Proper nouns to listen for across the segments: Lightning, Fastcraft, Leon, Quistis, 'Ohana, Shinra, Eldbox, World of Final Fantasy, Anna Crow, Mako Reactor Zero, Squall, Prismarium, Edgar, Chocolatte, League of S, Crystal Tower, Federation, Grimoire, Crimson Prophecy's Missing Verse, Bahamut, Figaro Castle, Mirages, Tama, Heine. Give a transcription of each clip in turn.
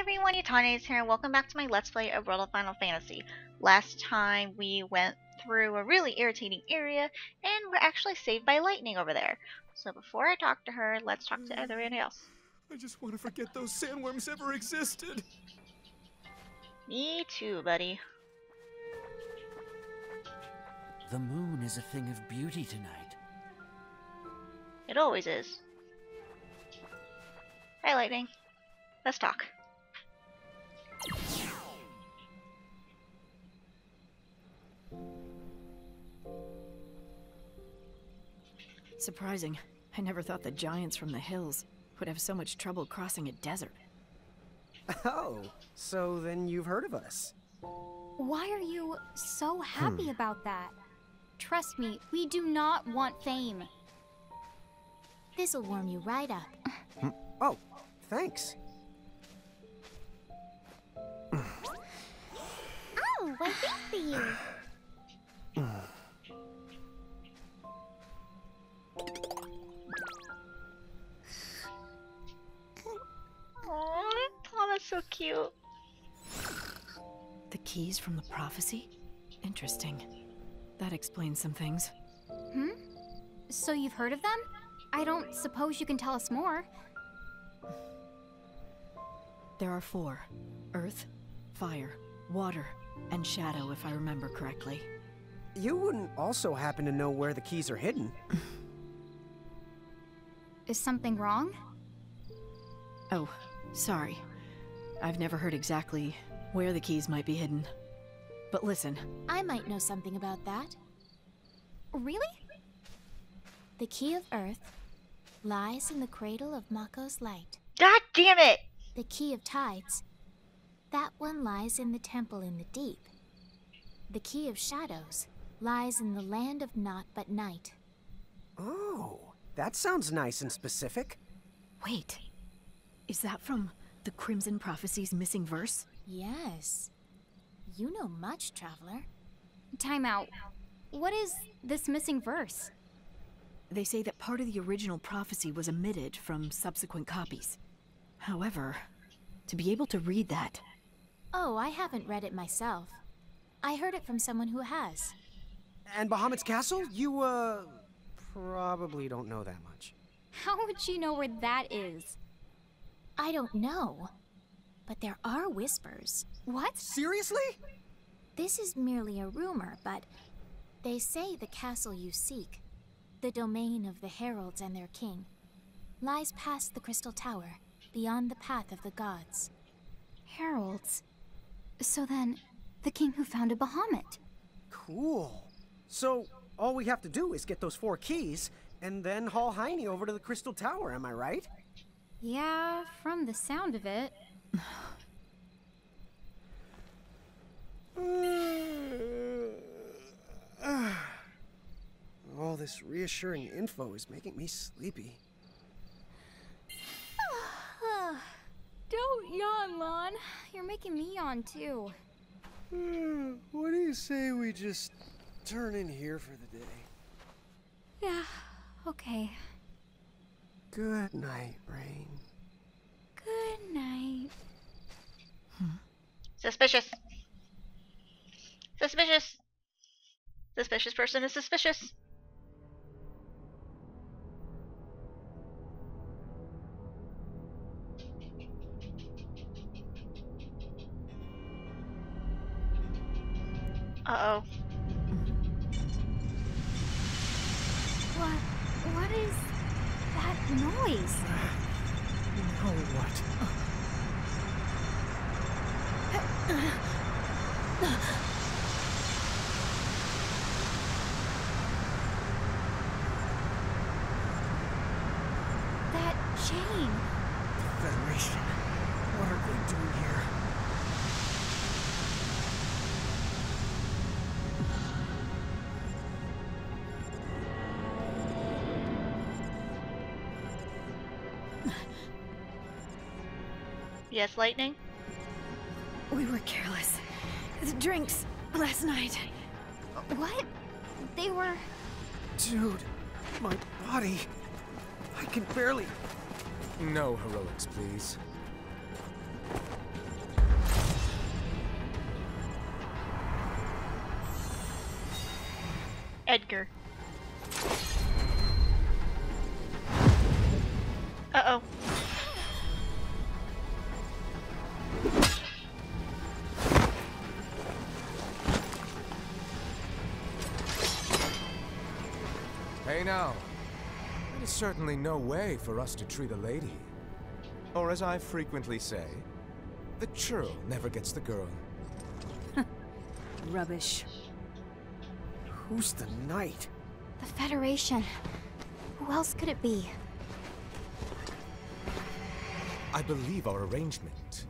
Hey everyone, Yatane's here and welcome back to my Let's Play of World of Final Fantasy. Last time we went through a really irritating area and we're actually saved by lightning over there. So before I talk to her, let's talk to everyone else. I just want to forget those sandworms ever existed. Me too, buddy. The moon is a thing of beauty tonight. It always is. Hi, Lightning. Let's talk. Surprising. I never thought the giants from the hills would have so much trouble crossing a desert. Oh, so then you've heard of us. Why are you so happy about that? Trust me, we do not want fame. This'll warm you right up. Oh, thanks. Oh, I think for you. Oh, that's so cute. The keys from the prophecy? Interesting. That explains some things. Hmm? So you've heard of them? I don't suppose you can tell us more. There are four. Earth, fire, water, and shadow, if I remember correctly. You wouldn't also happen to know where the keys are hidden? Is something wrong? Oh, sorry. I've never heard exactly where the keys might be hidden. But listen. I might know something about that. Really? The key of Earth lies in the cradle of Mako's light. God damn it! The key of tides. That one lies in the temple in the deep. The key of shadows lies in the land of naught but night. Oh, that sounds nice and specific. Wait, is that from the Crimson Prophecy's Missing Verse? Yes. You know much, traveler. Time out. What is this missing verse? They say that part of the original prophecy was omitted from subsequent copies. However, to be able to read that... Oh, I haven't read it myself. I heard it from someone who has. And Bahamut's castle? You, probably don't know that much. How would you know where that is? I don't know. But there are whispers. What? Seriously? This is merely a rumor, but they say the castle you seek, the domain of the heralds and their king, lies past the Crystal Tower, beyond the path of the gods. Heralds? So then, the king who founded Bahamut. Cool. So, all we have to do is get those four keys, and then haul Heine over to the Crystal Tower, am I right? Yeah, from the sound of it. All this reassuring info is making me sleepy. Don't yawn, Lon. You're making me yawn, too. What do you say we just turn in here for the day? Yeah, okay. Good night, Rain. Good night. Suspicious. Suspicious. Suspicious person is suspicious. Uh-oh. What is that noise? No, what? That chain. The Federation. What are they doing here? Yes, Lightning? We were careless. The drinks last night. What? They were... Dude, my body. I can barely... No heroics, please. Edgar. Uh-oh. Hey now. There is certainly no way for us to treat a lady. Or as I frequently say, the churl never gets the girl. Rubbish. Who's the knight? The Federation. Who else could it be? I believe our arrangement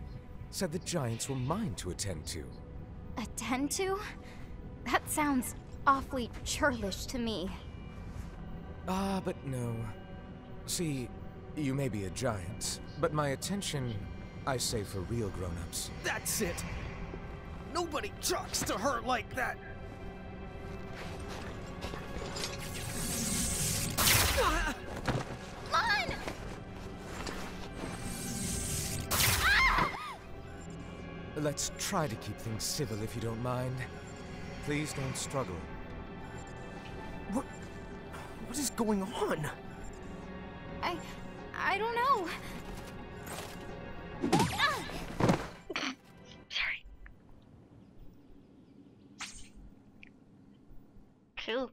said the giants were mine to attend to. Attend to? That sounds awfully churlish to me. Ah, but no. See, you may be a giant, but my attention, I say, for real grown-ups. That's it! Nobody talks to her like that! Lon! Ah! Let's try to keep things civil if you don't mind. Please don't struggle. What is going on? I don't know. Sorry. Cool.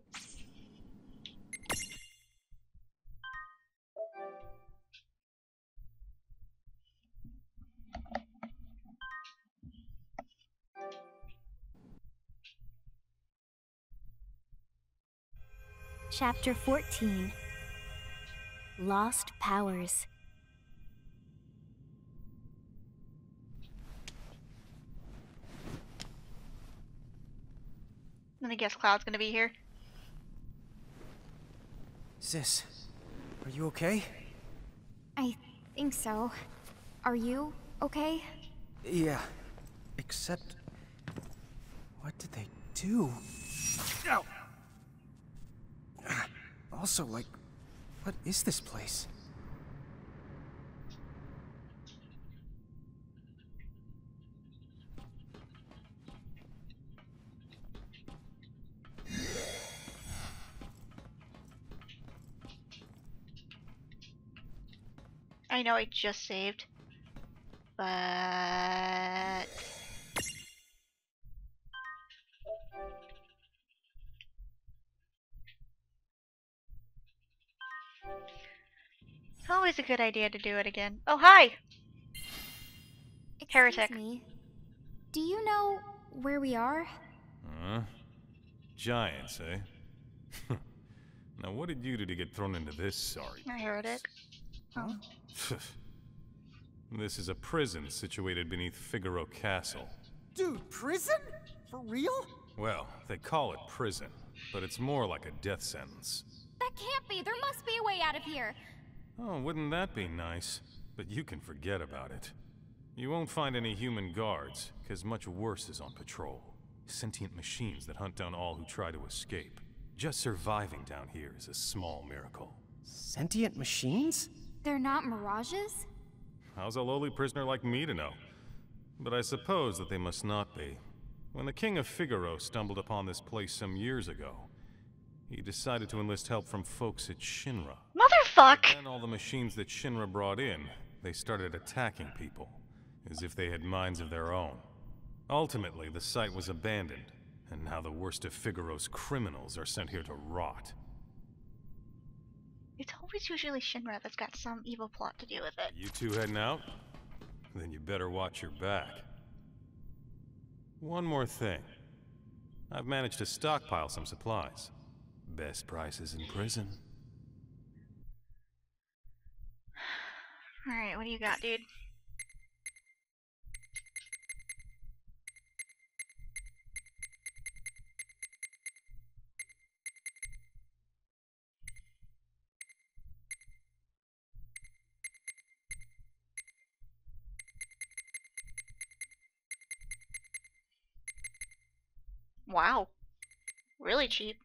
Chapter 14. Lost Powers. I'm gonna guess Cloud's gonna be here. Sis, are you okay? I think so. Are you okay? Yeah, except... what did they do? Ow! Also, like, what is this place? I know I just saved, but... always a good idea to do it again. Oh, hi! Excuse Heretic. Me. Do you know where we are? Huh? Giants, eh? Now what did you do to get thrown into this sorry place? Heretic. Huh? This is a prison situated beneath Figaro Castle. Dude, prison? For real? Well, they call it prison, but it's more like a death sentence. That can't be! There must be a way out of here! Oh, wouldn't that be nice? But you can forget about it. You won't find any human guards, because much worse is on patrol. Sentient machines that hunt down all who try to escape. Just surviving down here is a small miracle. Sentient machines? They're not mirages? How's a lowly prisoner like me to know? But I suppose that they must not be. When the King of Figaro stumbled upon this place some years ago, he decided to enlist help from folks at Shinra. Motherfuck! And then all the machines that Shinra brought in, they started attacking people, as if they had minds of their own. Ultimately, the site was abandoned, and now the worst of Figaro's criminals are sent here to rot. It's always usually Shinra that's got some evil plot to do with it. You two heading out? Then you better watch your back. One more thing. I've managed to stockpile some supplies. Best prices in prison. Alright, what do you got, dude? Wow. Really cheap.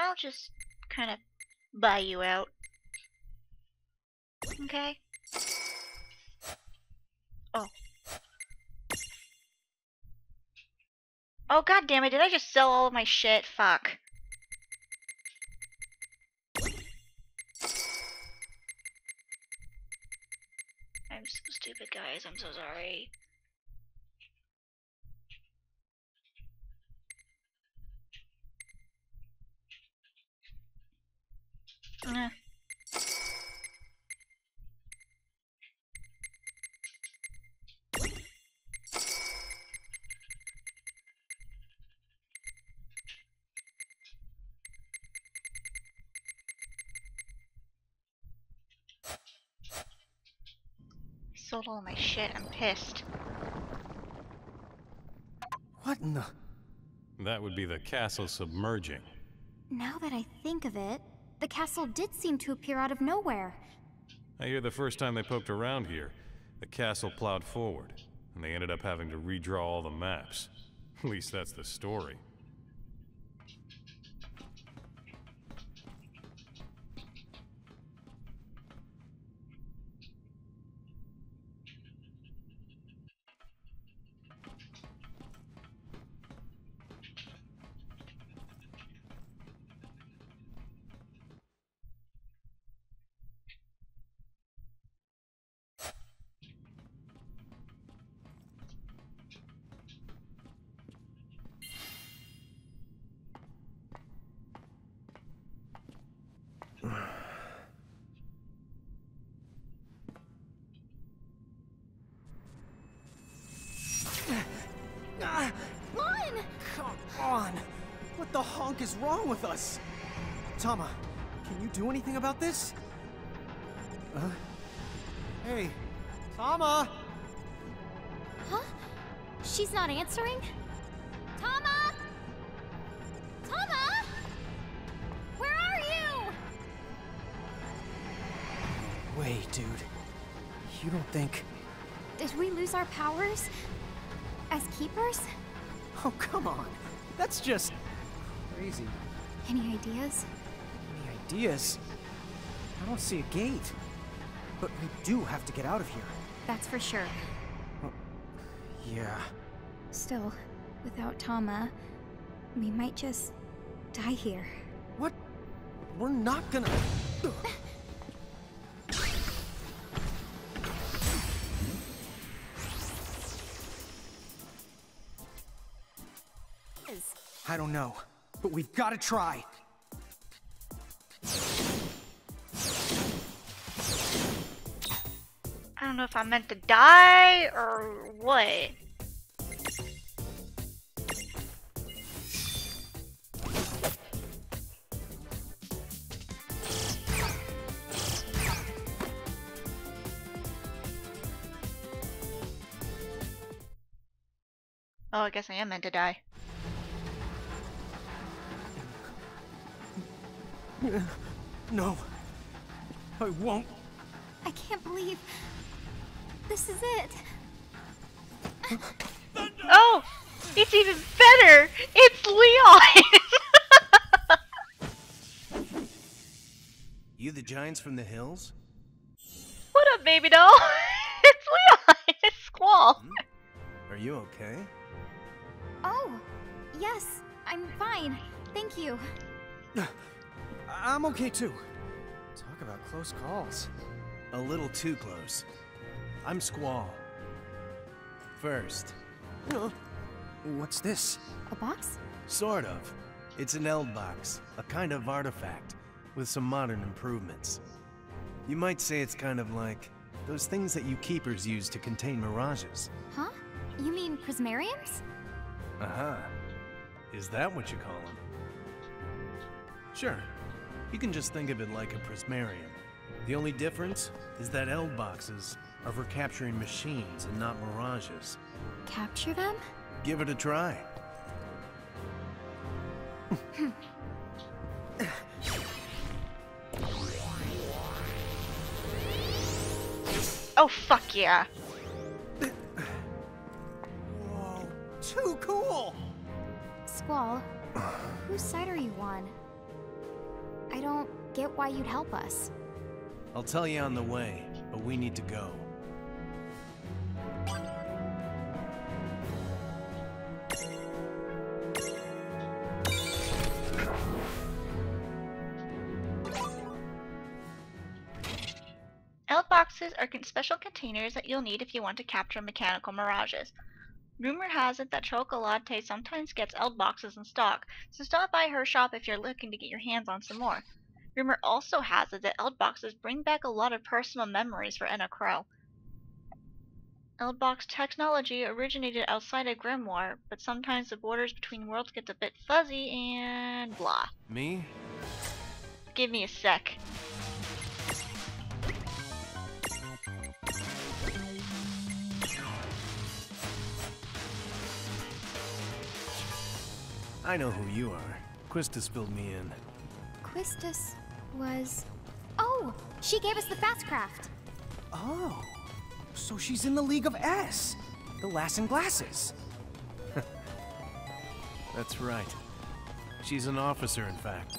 I'll just kind of buy you out. Okay? Oh god damn it, did I just sell all of my shit? Fuck. I'm so stupid, guys, I'm so sorry. Nah. Sold all my shit, I'm pissed. What in the... That would be the castle submerging. Now that I think of it, the castle did seem to appear out of nowhere. I hear the first time they poked around here, the castle plowed forward, and they ended up having to redraw all the maps. At least that's the story. What is wrong with us? Tama, can you do anything about this? Huh? Hey, Tama! Huh? She's not answering? Tama! Tama! Where are you? Wait, dude. You don't think... Did we lose our powers? As keepers? Oh, come on. That's just... crazy. Any ideas? Any ideas? I don't see a gate. But we do have to get out of here. That's for sure. Well, yeah. Still, without Tama, we might just die here. What? We're not gonna... I don't know. But we've got to try. I don't know if I meant to die or what. Oh, I guess I am meant to die. No, I won't. I can't believe this is it. Oh, it's even better. It's Leon. You the giants from the hills? What up, baby doll? It's Leon. It's Squall. Are you okay? Oh, yes, I'm fine. Thank you. I'm okay too. Talk about close calls. A little too close. I'm Squall. First. What's this? A box? Sort of. It's an Eldbox, a kind of artifact with some modern improvements. You might say it's kind of like those things that you keepers use to contain mirages. Huh? You mean Prismariums? Uh-huh. Is that what you call them? Sure. You can just think of it like a Prismarium. The only difference is that Eldboxes are for capturing machines and not mirages. Capture them? Give it a try. Oh, fuck yeah. Whoa, too cool! Squall, whose side are you on? I don't get why you'd help us. I'll tell you on the way, but we need to go. boxes are special containers that you'll need if you want to capture mechanical mirages. Rumor has it that Chocolatte sometimes gets Eldboxes in stock, so stop by her shop if you're looking to get your hands on some more. Rumor also has it that Eldboxes bring back a lot of personal memories for Anna Crow. Eldbox technology originated outside of Grimoire, but sometimes the borders between worlds gets a bit fuzzy and blah. Me? Give me a sec. I know who you are. Quistis filled me in. Quistis was... Oh! She gave us the Fastcraft! Oh! So she's in the League of S! The Lass in Glasses! That's right. She's an officer, in fact.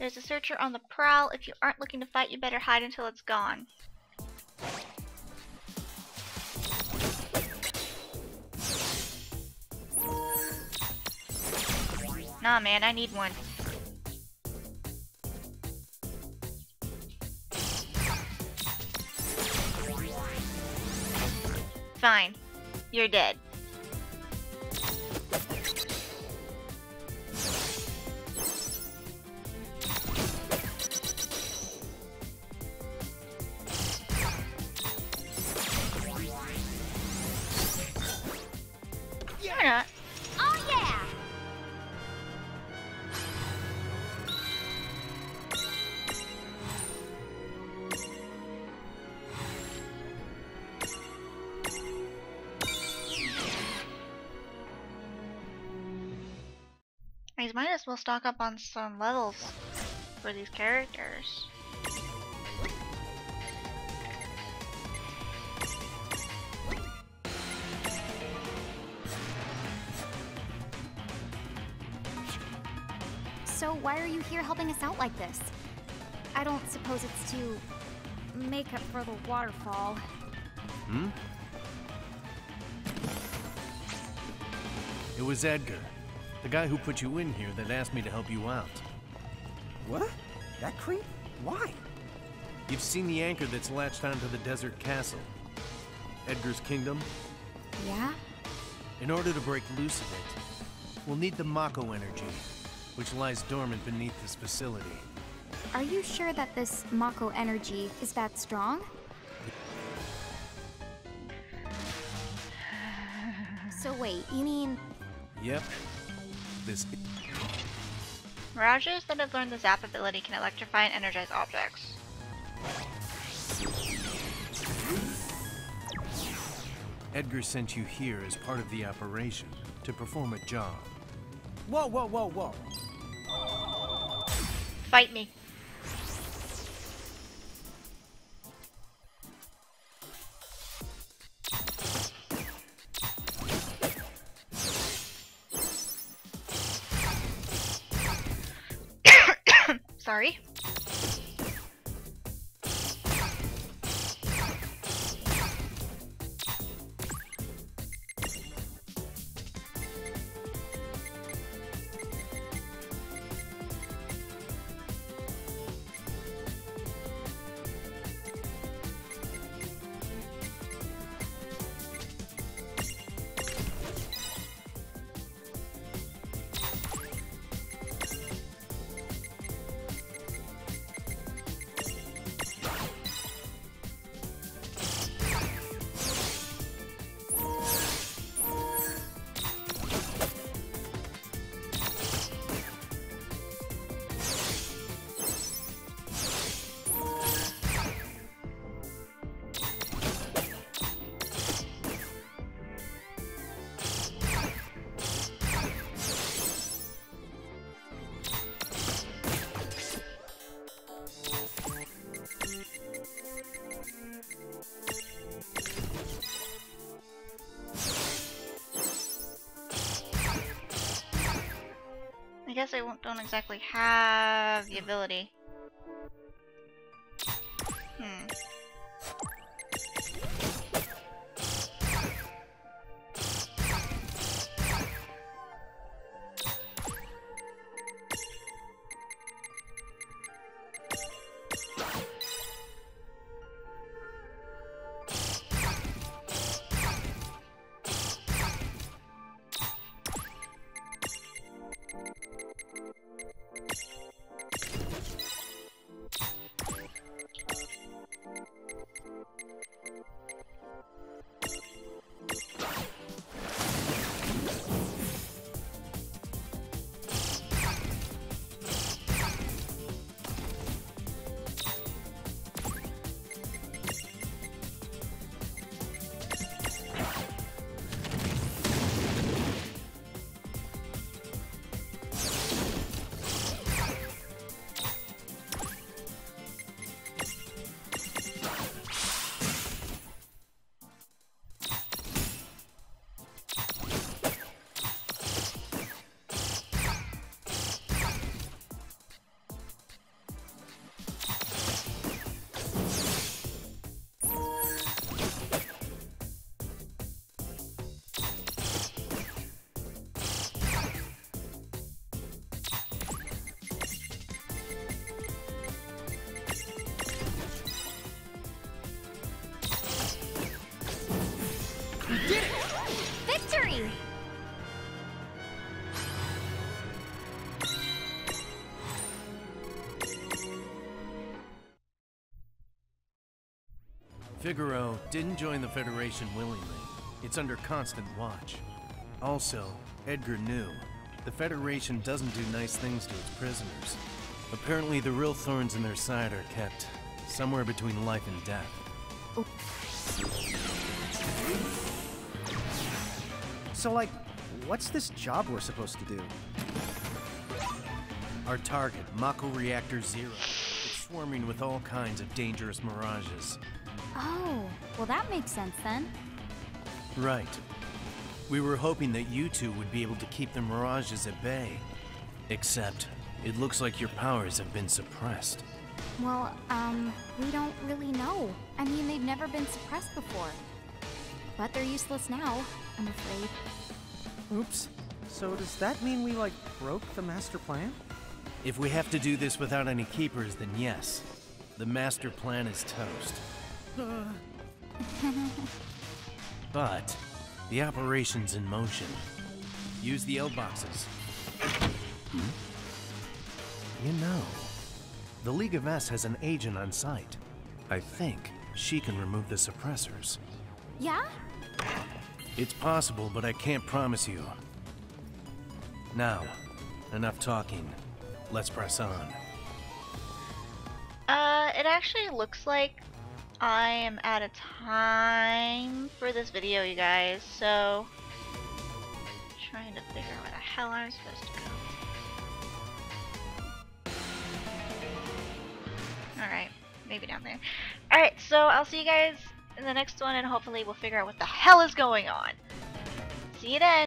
There's a searcher on the prowl. If you aren't looking to fight, you better hide until it's gone. Nah, man, I need one. Fine. You're dead. You're not. Might as well stock up on some levels for these characters. So why are you here helping us out like this? I don't suppose it's to make up for the waterfall. Hmm? It was Edgar. The guy who put you in here that asked me to help you out. What? That creep? Why? You've seen the anchor that's latched onto the desert castle. Edgar's kingdom? Yeah? In order to break loose of it, we'll need the Mako energy, which lies dormant beneath this facility. Are you sure that this Mako energy is that strong? So wait, you mean... Yep. This. Mirages that have learned the zap ability can electrify and energize objects. Edgar sent you here as part of the operation to perform a job. Whoa, whoa, whoa, whoa! Fight me. Sorry. I guess I don't exactly have the ability. Figaro didn't join the Federation willingly. It's under constant watch. Also, Edgar knew. The Federation doesn't do nice things to its prisoners. Apparently, the real thorns in their side are kept somewhere between life and death. Oh. So, like, what's this job we're supposed to do? Our target, Mako Reactor Zero, is swarming with all kinds of dangerous mirages. Oh, well that makes sense then. Right. We were hoping that you two would be able to keep the mirages at bay. Except, it looks like your powers have been suppressed. Well, we don't really know. I mean, they've never been suppressed before. But they're useless now, I'm afraid. Oops. So does that mean we, like, broke the master plan? If we have to do this without any keepers, then yes. The master plan is toast. But the operation's in motion. Use the Eldboxes. You know, the League of S has an agent on site. I think she can remove the suppressors. Yeah? It's possible, but I can't promise you. Now, enough talking. Let's press on. It actually looks like I am out of time for this video, you guys, so I'm trying to figure out where the hell I'm supposed to go. Alright, maybe down there. Alright, so I'll see you guys in the next one, and hopefully we'll figure out what the hell is going on. See you then!